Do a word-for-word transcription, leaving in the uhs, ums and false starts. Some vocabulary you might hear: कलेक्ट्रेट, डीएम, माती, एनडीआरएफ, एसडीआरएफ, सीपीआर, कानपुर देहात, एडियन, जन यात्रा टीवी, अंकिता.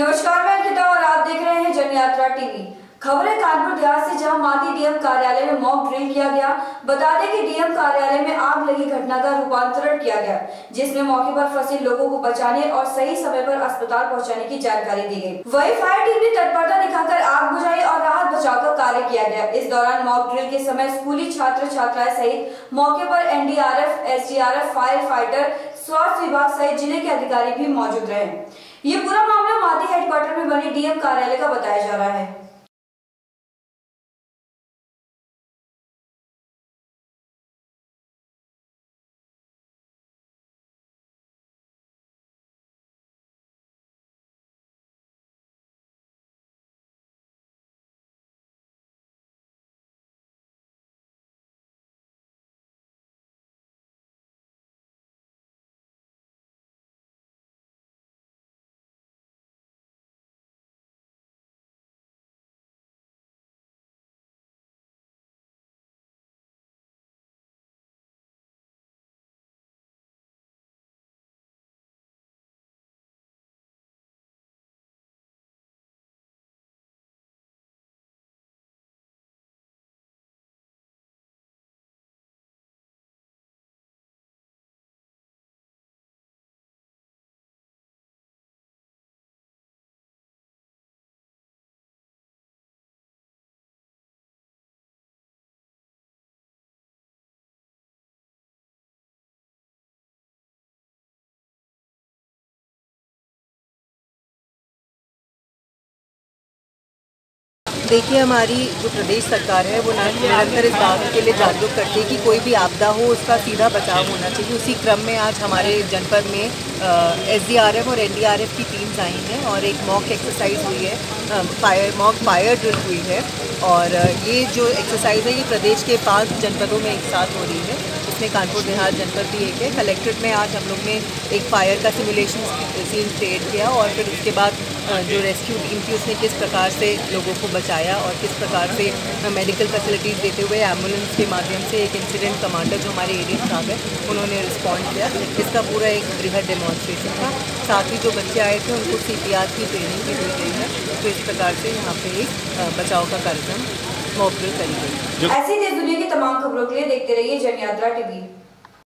नमस्कार, मैं अंकिता और आप देख रहे हैं जन यात्रा टीवी। खबरें कानपुर देहात से, जहां मादी डीएम कार्यालय में मॉक ड्रिल किया गया। बता दें कि डीएम कार्यालय में आग लगी घटना का रूपांतरण किया गया, जिसमें मौके पर फंसे लोगों को बचाने और सही समय पर अस्पताल पहुंचाने की जानकारी दी गई। वहीं फायर टीम ने तत्परता दिखाकर आग बुझाई और राहत बचाव का कार्य किया गया। इस दौरान मॉक ड्रिल के समय स्कूली छात्र छात्राएं सहित मौके पर एनडीआरएफ, एसडीआरएफ, फायर फाइटर, स्वास्थ्य विभाग सहित जिले के अधिकारी भी मौजूद रहे। ये पूरा मामला मादी हेडक्वार्टर में बने डीएम कार्यालय का बताया जा रहा है। देखिए, हमारी जो प्रदेश सरकार है वो निरंतर इस बात के लिए जागरूक करती है कि कोई भी आपदा हो उसका सीधा बचाव होना चाहिए। उसी क्रम में आज हमारे जनपद में एसडीआरएफ और एनडीआरएफ की टीम्स आई हैं और एक मॉक एक्सरसाइज हुई है, फायर मॉक फायर ड्रिल हुई है। और ये जो एक्सरसाइज है ये प्रदेश के पाँच जनपदों में एक साथ हो रही है। इसमें कानपुर देहात जनपद भी एक है। कलेक्ट्रेट में आज हम लोग ने एक फायर का सिमुलेशन सीन क्रिएट किया और फिर उसके बाद जो रेस्क्यू टीम थी उसने किस प्रकार से लोगों को बचाया और किस प्रकार से मेडिकल फैसिलिटीज़ देते हुए एम्बुलेंस के माध्यम से एक इंसिडेंट कमांडर जो हमारे एडियन साहब हैं उन्होंने रिस्पॉन्ड किया। इसका पूरा एक बृहद डेमोन्स्ट्रेशन था। साथ ही जो बच्चे आए थे उनको सीपीआर की ट्रेनिंग भी दी गई है। तो इस प्रकार से यहाँ पे एक बचाव का कार्यक्रम मॉक ड्रिल करी गई। ऐसी दुनिया की तमाम खबरों के लिए देखते रहिए जन यात्रा टीवी।